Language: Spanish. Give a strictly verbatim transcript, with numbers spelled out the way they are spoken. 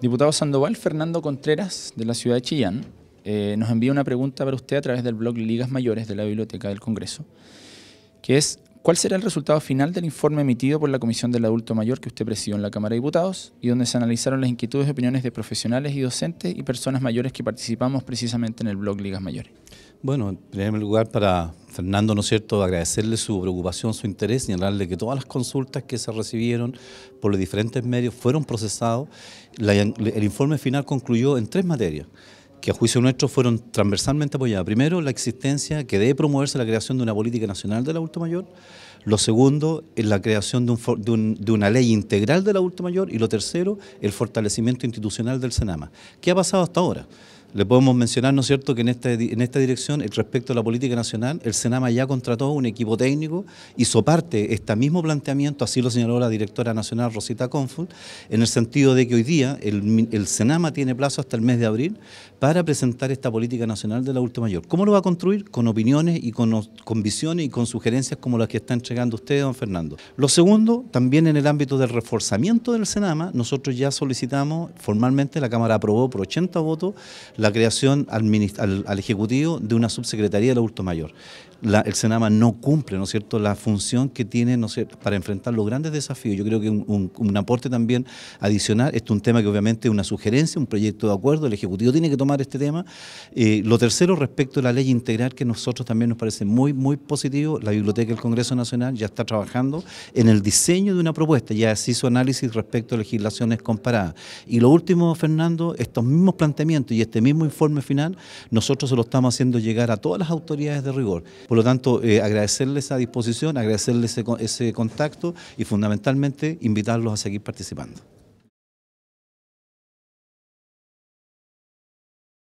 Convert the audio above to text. Diputado Sandoval, Fernando Contreras, de la ciudad de Chillán, eh, nos envía una pregunta para usted a través del blog Ligas Mayores de la Biblioteca del Congreso, que es, ¿cuál será el resultado final del informe emitido por la Comisión del Adulto Mayor que usted presidió en la Cámara de Diputados y donde se analizaron las inquietudes y opiniones de profesionales y docentes y personas mayores que participamos precisamente en el blog Ligas Mayores? Bueno, en primer lugar, para Fernando, ¿no es cierto?, agradecerle su preocupación, su interés, señalarle que todas las consultas que se recibieron por los diferentes medios fueron procesadas. El informe final concluyó en tres materias que a juicio nuestro fueron transversalmente apoyadas. Primero, la existencia que debe promoverse la creación de una política nacional del adulto mayor. Lo segundo, la creación de, un, de, un, de una ley integral del adulto mayor. Y lo tercero, el fortalecimiento institucional del Senama. ¿Qué ha pasado hasta ahora? Le podemos mencionar, ¿no es cierto?, que en esta, en esta dirección, respecto a la política nacional, el Senama ya contrató un equipo técnico, hizo parte este mismo planteamiento, así lo señaló la directora nacional Rosita Conful, en el sentido de que hoy día el, el Senama tiene plazo hasta el mes de abril para presentar esta política nacional del adulto mayor. ¿Cómo lo va a construir? Con opiniones y con, con visiones y con sugerencias como las que está entregando usted, don Fernando. Lo segundo, también en el ámbito del reforzamiento del Senama, nosotros ya solicitamos formalmente, la Cámara aprobó por ochenta votos, la creación al, al, al Ejecutivo de una subsecretaría del adulto mayor. La, el Senama no cumple, ¿no es cierto?, la función que tiene, ¿no es cierto?, para enfrentar los grandes desafíos. Yo creo que un, un, un aporte también adicional, esto es un tema que obviamente es una sugerencia, un proyecto de acuerdo, el Ejecutivo tiene que tomar este tema. Eh, lo tercero, respecto a la ley integral, que a nosotros también nos parece muy, muy positivo, la Biblioteca del Congreso Nacional ya está trabajando en el diseño de una propuesta, ya se hizo análisis respecto a legislaciones comparadas. Y lo último, Fernando, estos mismos planteamientos y este mismo informe final, nosotros se lo estamos haciendo llegar a todas las autoridades de rigor. Por lo tanto, eh, agradecerles esa disposición, agradecerles ese, ese contacto y fundamentalmente invitarlos a seguir participando.